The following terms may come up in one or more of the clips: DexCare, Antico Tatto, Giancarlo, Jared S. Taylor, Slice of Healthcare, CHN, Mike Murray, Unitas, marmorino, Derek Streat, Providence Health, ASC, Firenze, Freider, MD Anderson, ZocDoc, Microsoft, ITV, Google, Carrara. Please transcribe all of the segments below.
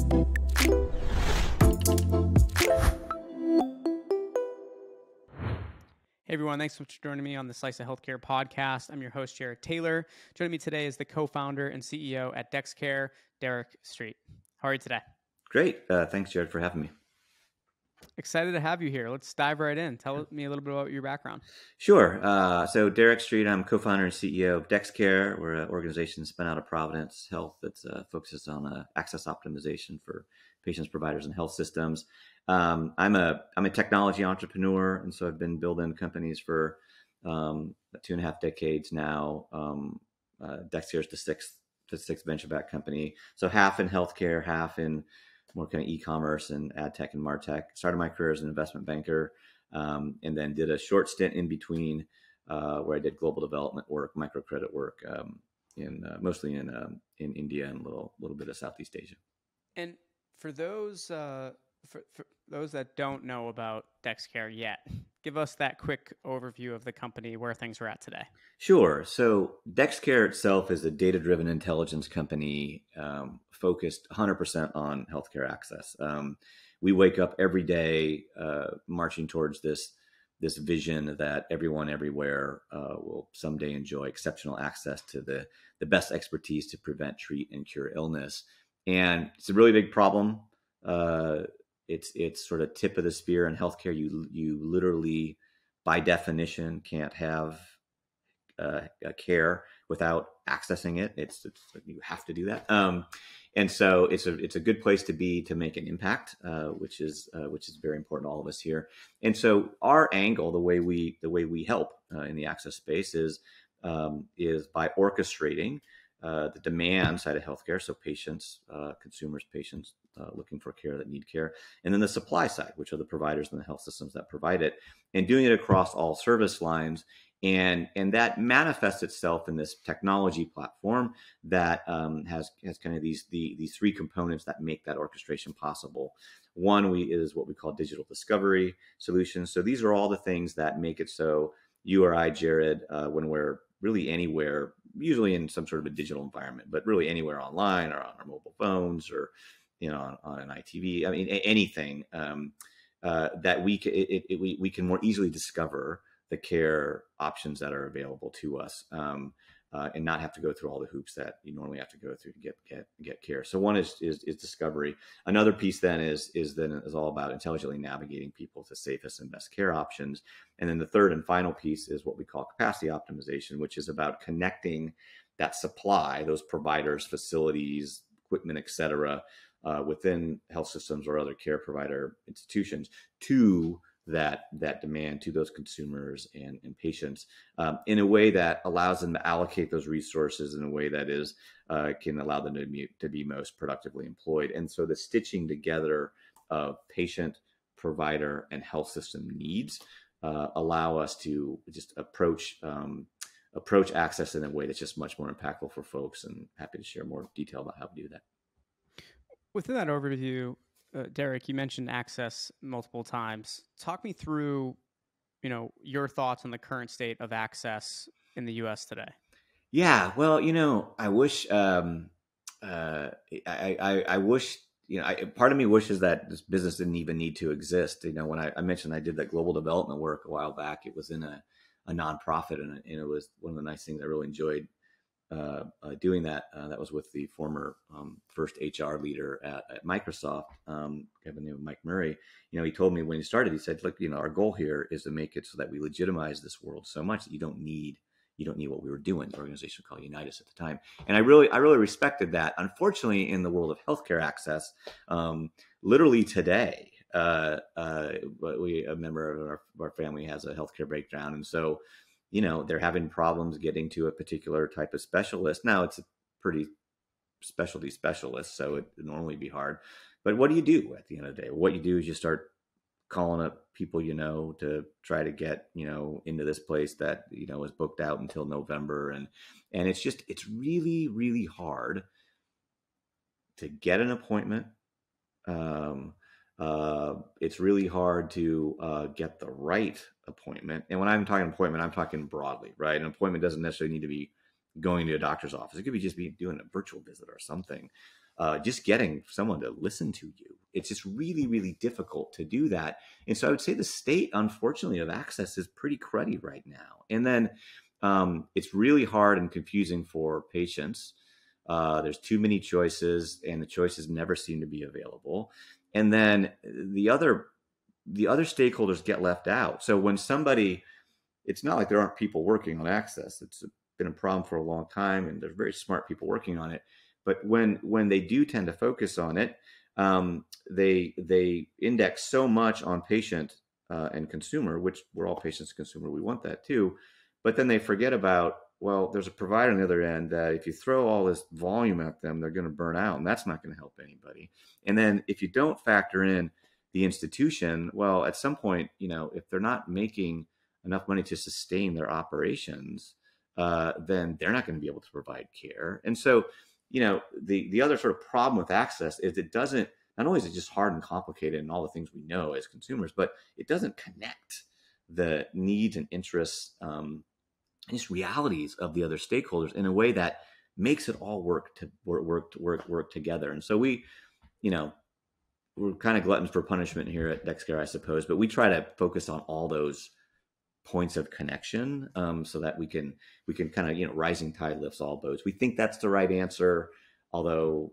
Hey everyone, thanks for joining me on the Slice of Healthcare podcast. I'm your host, Jared Taylor. Joining me today is the co-founder and CEO at DexCare, Derek Streat. How are you today? Great. Thanks, Jared, for having me. Excited to have you here. Let's dive right in. Tell me a little bit about your background. Sure. So Derek Streat, I'm co-founder and CEO of DexCare. We're an organization spun out of Providence Health that's focuses on access optimization for patients, providers, and health systems. I'm a technology entrepreneur, and so I've been building companies for 2.5 decades now. DexCare is the sixth venture-backed company. So half in healthcare, half in more kind of e-commerce and ad tech and martech. Started my career as an investment banker, and then did a short stint in between where I did global development work, microcredit work, mostly in India and a little bit of Southeast Asia. And for those. For those that don't know about DexCare yet, give us that quick overview of the company, where things are at today. Sure. So DexCare itself is a data-driven intelligence company focused 100% on healthcare access. We wake up every day marching towards this vision that everyone everywhere will someday enjoy exceptional access to the best expertise to prevent, treat, and cure illness. And it's a really big problem. It's sort of tip of the spear in healthcare. You literally, by definition, can't have a care without accessing it. It's you have to do that, and so it's a good place to be to make an impact, which is very important to all of us here. And so our angle, the way we help in the access space is by orchestrating the demand side of healthcare, so patients, consumers. Looking for care that need care, and then the supply side, which are the providers and the health systems that provide it, and doing it across all service lines. And that manifests itself in this technology platform that has kind of these three components that make that orchestration possible. One is what we call digital discovery solutions. So these are all the things that make it so you or I, Jared, when we're really anywhere, usually in some sort of a digital environment, but really anywhere online or on our mobile phones or on an ITV, I mean, anything that we can more easily discover the care options that are available to us, and not have to go through all the hoops that you normally have to go through to get care. So one is discovery. Another piece then is all about intelligently navigating people to safest and best care options. And then the third and final piece is what we call capacity optimization, which is about connecting that supply, those providers, facilities, equipment, et cetera, within health systems or other care provider institutions to that demand, to those consumers and patients, in a way that allows them to allocate those resources in a way that is can allow them to be most productively employed. And so the stitching together of patient, provider, and health system needs allow us to just approach access in a way that's just much more impactful for folks, and happy to share more detail about how we do that. Within that overview, Derek, you mentioned access multiple times. Talk me through, your thoughts on the current state of access in the U.S. today. Yeah, well, I wish. I wish. Part of me wishes that this business didn't even need to exist. When I mentioned I did that global development work a while back, it was in a nonprofit, and it was one of the nice things I really enjoyed. Doing that, that was with the former first HR leader at Microsoft, by the name of Mike Murray. He told me when he started, he said, "Look, our goal here is to make it so that we legitimize this world so much that you don't need what we were doing." The organization called Unitas at the time, and I really respected that. Unfortunately, in the world of healthcare access, literally today, a member of our family has a healthcare breakdown, and so. They're having problems getting to a particular type of specialist. Now it's a pretty specialty specialist, so it would normally be hard. But what do you do at the end of the day? What you do is you start calling up people, to try to get, into this place that, is booked out until November. And it's really, really hard to get an appointment. It's really hard to get the right appointment. And when I'm talking appointment, I'm talking broadly, right? An appointment doesn't necessarily need to be going to a doctor's office. It could be just doing a virtual visit or something. just getting someone to listen to you. It's just really, really difficult to do that. And so I would say the state, unfortunately, of access is pretty cruddy right now. And then it's really hard and confusing for patients. There's too many choices, and the choices never seem to be available. And then the other stakeholders get left out. So when somebody, it's not like there aren't people working on access. It's been a problem for a long time, and there's very smart people working on it. But when they do tend to focus on it, they index so much on patient and consumer, which we're all patients and consumer. We want that too. But then they forget about, well, there's a provider on the other end that if you throw all this volume at them, they're going to burn out, and that's not going to help anybody. And then if you don't factor in the institution, well, at some point, you know, if they're not making enough money to sustain their operations, then they're not going to be able to provide care. And so, you know, the other sort of problem with access is it doesn't, not only is it just hard and complicated and all the things we know as consumers, but it doesn't connect the needs and interests and just realities of the other stakeholders in a way that makes it all work together. And so we, you know, we're kind of gluttons for punishment here at DexCare, I suppose, but we try to focus on all those points of connection so that we can kind of, you know, rising tide lifts all boats. We think that's the right answer, although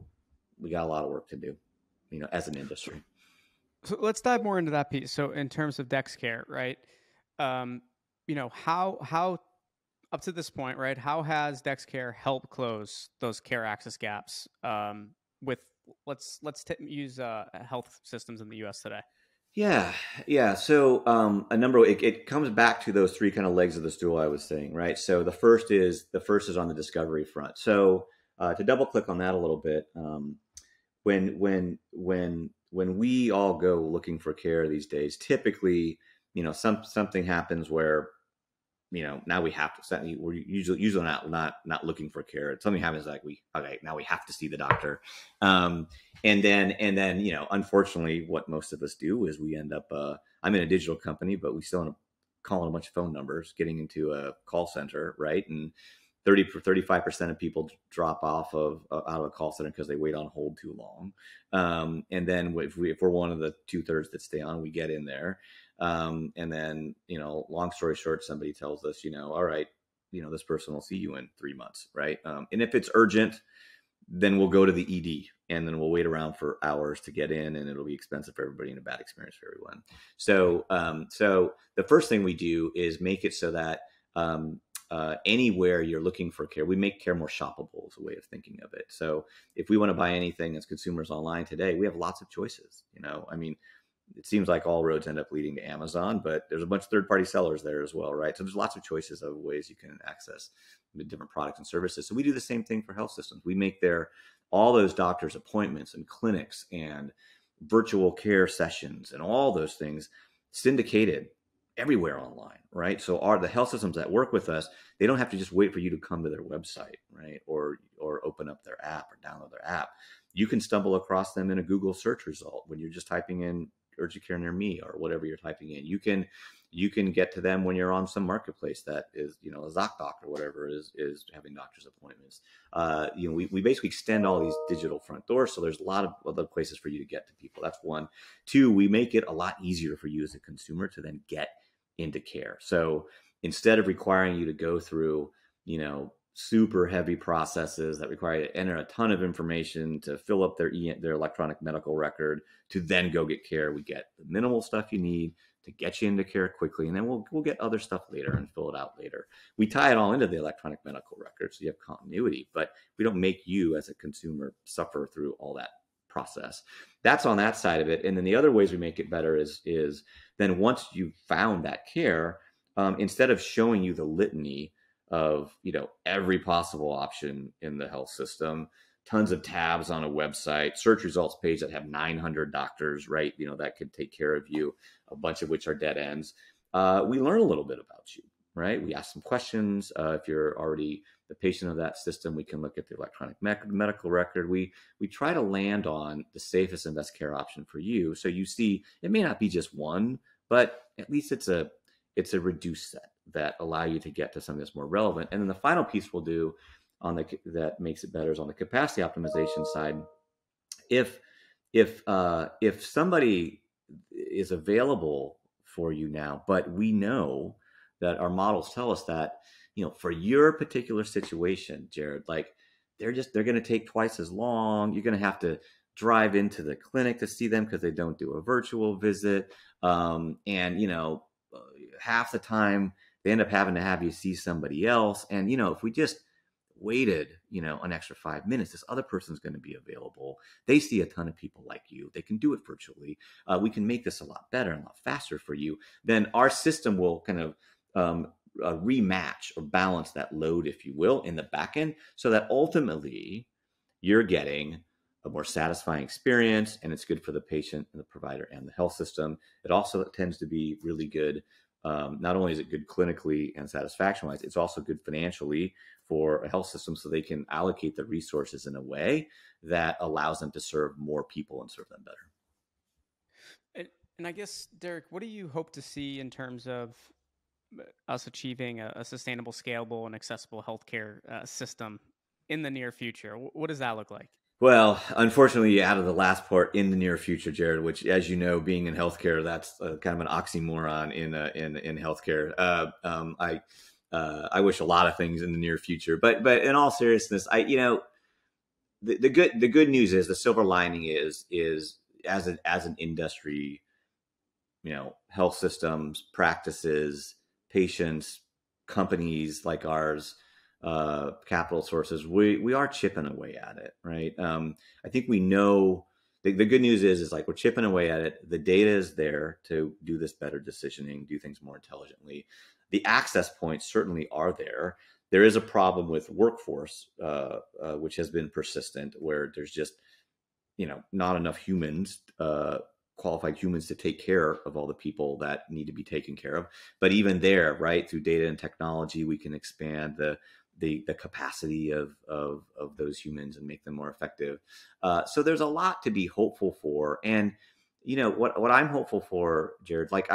we got a lot of work to do, you know, as an industry. So let's dive more into that piece. So in terms of DexCare, right? You know, how up to this point, right? How has DexCare helped close those care access gaps with let's use health systems in the U.S. today? Yeah. So a number of, it comes back to those three kind of legs of the stool I was saying, right? So the first is on the discovery front. So to double click on that a little bit, when we all go looking for care these days, typically, you know, something happens where, you know, now we have to, we're usually not looking for care. Something happens like now we have to see the doctor. And then, you know, unfortunately what most of us do is we end up, I'm in a digital company, but we still end up calling a bunch of phone numbers, getting into a call center, right? And 35% of people drop off out of a call center because they wait on hold too long. And then if we're one of the 2/3 that stay on, we get in there. And then, you know, long story short, somebody tells us, you know, all right, you know, this person will see you in 3 months. Right. And if it's urgent, then we'll go to the ED and then we'll wait around for hours to get in, and it'll be expensive for everybody and a bad experience for everyone. So, so the first thing we do is make it so that, anywhere you're looking for care, we make care more shoppable as a way of thinking of it. So if we want to buy anything as consumers online today, we have lots of choices. You know, I mean, it seems like all roads end up leading to Amazon, but there's a bunch of third-party sellers there as well, right? So there's lots of choices of ways you can access the different products and services. So we do the same thing for health systems. We make all those doctors' appointments and clinics and virtual care sessions and all those things syndicated everywhere online, right? So the health systems that work with us, they don't have to just wait for you to come to their website, right? Or open up their app or download their app. You can stumble across them in a Google search result when you're just typing in urgent care near me or whatever you're typing in. You can get to them when you're on some marketplace that is, you know, a ZocDoc or whatever is having doctor's appointments. You know, we basically extend all these digital front doors. So there's a lot of other places for you to get to people. That's one. Two, we make it a lot easier for you as a consumer to then get into care. So instead of requiring you to go through, you know, super heavy processes that require you to enter a ton of information to fill up their electronic medical record to then go get care, we get the minimal stuff you need to get you into care quickly, and then we'll get other stuff later and fill it out later. We tie it all into the electronic medical record so you have continuity, but we don't make you as a consumer suffer through all that process. That's on that side of it. And then the other ways we make it better is then once you've found that care, instead of showing you the litany of, you know, every possible option in the health system, tons of tabs on a website, search results page that have 900 doctors, right? You know, that could take care of you, a bunch of which are dead ends. We learn a little bit about you, right? We ask some questions. If you're already the patient of that system, we can look at the electronic medical record. We try to land on the safest and best care option for you. So you see, it may not be just one, but at least it's a reduced set that allow you to get to something that's more relevant. And then the final piece we'll do that makes it better is on the capacity optimization side. if somebody is available for you now, but we know that our models tell us that, you know, for your particular situation, Jared, like they're going to take twice as long. You're going to have to drive into the clinic to see them because they don't do a virtual visit. And, you know, half the time they end up having to have you see somebody else. And, you know, if we just waited, you know, an extra 5 minutes, this other person's going to be available. They see a ton of people like you. They can do it virtually. We can make this a lot better and a lot faster for you. Then our system will kind of rematch or balance that load, if you will, in the back end, so that ultimately you're getting a more satisfying experience, and it's good for the patient and the provider and the health system. It also tends to be really good. Not only is it good clinically and satisfaction wise, it's also good financially for a health system, so they can allocate the resources in a way that allows them to serve more people and serve them better. And I guess, Derek, what do you hope to see in terms of us achieving a sustainable, scalable, and accessible healthcare system in the near future? What does that look like? Well, unfortunately, you added the last part, in the near future, Jared, which, as you know, being in healthcare, that's kind of an oxymoron in healthcare. I wish a lot of things in the near future, but in all seriousness, the good news is, the silver lining is as an industry, you know, health systems, practices, patients, companies like ours, capital sources, we are chipping away at it, right? I think we know the good news is like we're chipping away at it. The data is there to do this better decisioning, do things more intelligently. The access points certainly are there. There is a problem with workforce, which has been persistent, where there's just, you know, not enough humans, qualified humans to take care of all the people that need to be taken care of. But even there, right, through data and technology, we can expand the capacity of those humans and make them more effective. So there's a lot to be hopeful for. And, you know, what I'm hopeful for, Jared, like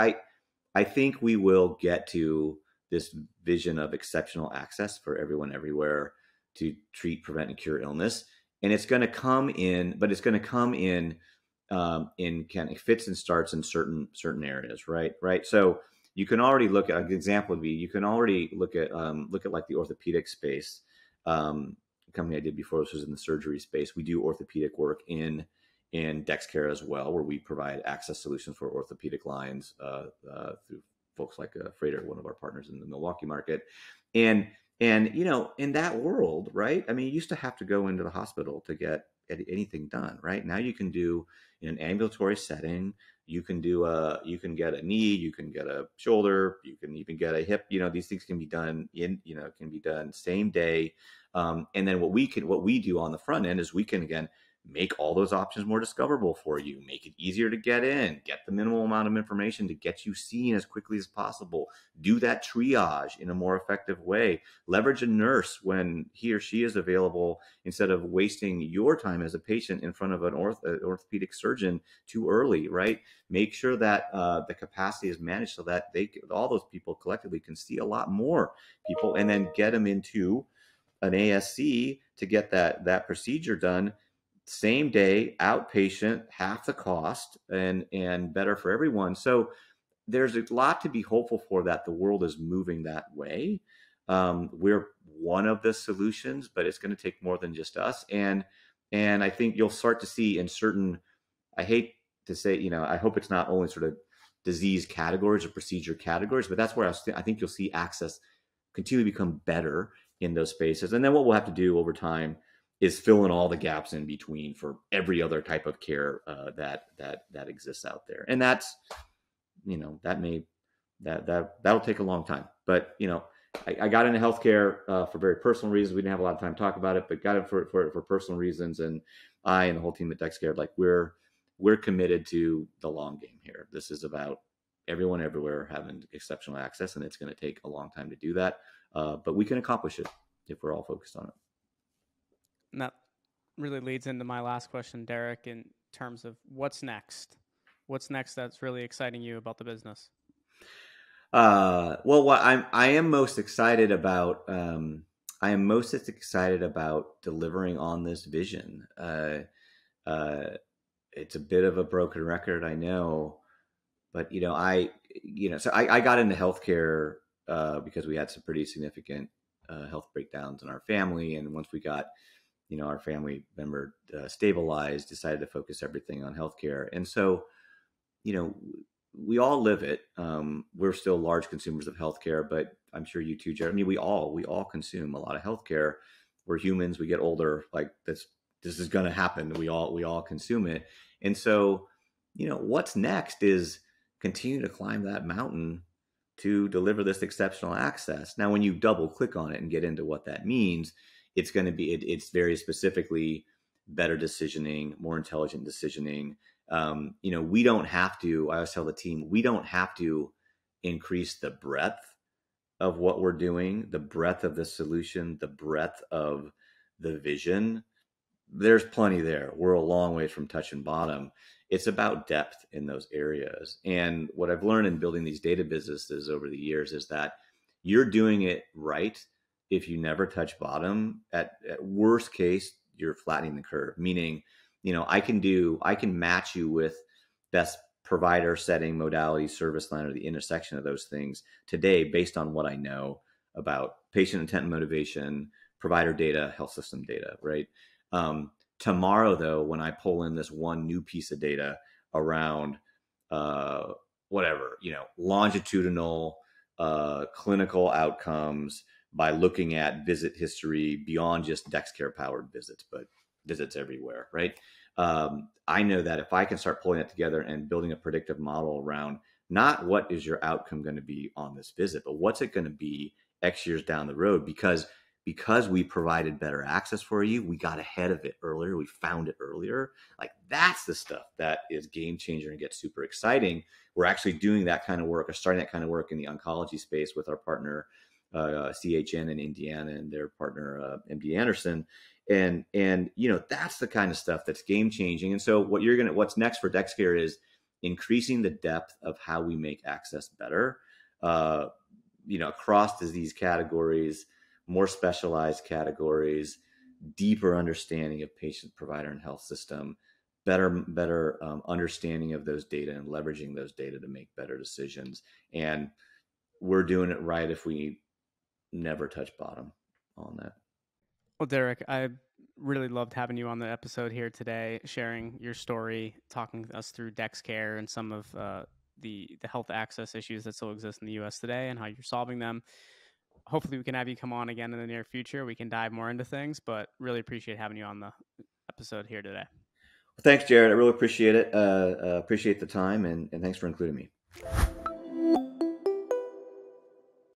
I think we will get to this vision of exceptional access for everyone everywhere to treat, prevent, and cure illness. And it's going to come in, but it's going to come in kind of fits and starts in certain areas, right? Right. So you can already look at, an example would be, you can already look at like the orthopedic space. The company I did before this was in the surgery space. We do orthopedic work in DexCare as well, where we provide access solutions for orthopedic lines through folks like Freider, one of our partners in the Milwaukee market. And you know, in that world, right? I mean, you used to have to go into the hospital to get anything done, right? Now you can do in an ambulatory setting. You can get a knee, you can get a shoulder, you can even get a hip. You know, these things can be done done same day. And then what we do on the front end is we can again make all those options more discoverable for you, make it easier to get in, get the minimal amount of information to get you seen as quickly as possible, do that triage in a more effective way, leverage a nurse when he or she is available, instead of wasting your time as a patient in front of an orthopedic surgeon too early, right? Make sure that the capacity is managed so that all those people collectively can see a lot more people, and then get them into an ASC to get that procedure done same day, outpatient, half the cost, and better for everyone. So there's a lot to be hopeful for, that the world is moving that way. We're one of the solutions, but it's going to take more than just us. And I think you'll start to see in certain, I hate to say, you know, I hope it's not only sort of disease categories or procedure categories, but that's where I think you'll see access continue to become better in those spaces. And then what we'll have to do over time is fill in all the gaps in between for every other type of care that exists out there. And that's, you know, that'll take a long time. But, you know, I got into healthcare for very personal reasons. We didn't have a lot of time to talk about it, but got it for personal reasons. And I and the whole team at DexCare, like we're committed to the long game here. This is about everyone everywhere having exceptional access, and it's going to take a long time to do that. But we can accomplish it if we're all focused on it. And that really leads into my last question, Derek, in terms of what's next. What's next that's really exciting you about the business? Well, what I am most excited about, delivering on this vision. It's a bit of a broken record, I know, but so I got into healthcare because we had some pretty significant health breakdowns in our family, and once we got our family member stabilized, decided to focus everything on healthcare. And so, we all live it. We're still large consumers of healthcare, but I'm sure you too, Jared. I mean, we all consume a lot of healthcare. We're humans. We get older. Like this is going to happen. We all consume it. And so, what's next is continue to climb that mountain to deliver this exceptional access. Now, when you double click on it and get into what that means, it's going to be, it's very specifically better decisioning, more intelligent decisioning. We don't have to, I always tell the team, we don't have to increase the breadth of what we're doing, the breadth of the solution, the breadth of the vision. There's plenty there. We're a long way from touch and bottom. It's about depth in those areas. And what I've learned in building these data businesses over the years is that you're doing it right. If you never touch bottom, at worst case, you're flattening the curve. Meaning, I can match you with best provider, setting, modality, service line, or the intersection of those things today based on what I know about patient intent and motivation, provider data, health system data, right? Tomorrow, though, when I pull in this one new piece of data around longitudinal clinical outcomes, by looking at visit history beyond just DexCare powered visits, but visits everywhere, right? I know that if I can start pulling it together and building a predictive model around not what is your outcome going to be on this visit, but what's it going to be X years down the road? Because we provided better access for you, we got ahead of it earlier, we found it earlier. Like, that's the stuff that is game changer and gets super exciting. We're actually doing that kind of work, or starting that kind of work in the oncology space with our partner, CHN in Indiana, and their partner, MD Anderson. And that's the kind of stuff that's game changing. And so what's next for DexCare is increasing the depth of how we make access better, across disease categories, more specialized categories, deeper understanding of patient, provider, and health system, better understanding of those data and leveraging those data to make better decisions. And we're doing it right if we never touch bottom on that. Well, Derek, I really loved having you on the episode here today, sharing your story, talking us through DexCare and some of the health access issues that still exist in the U.S. today and how you're solving them. Hopefully we can have you come on again in the near future. We can dive more into things, but really appreciate having you on the episode here today. Well, thanks, Jared. I really appreciate it. Appreciate the time, and thanks for including me.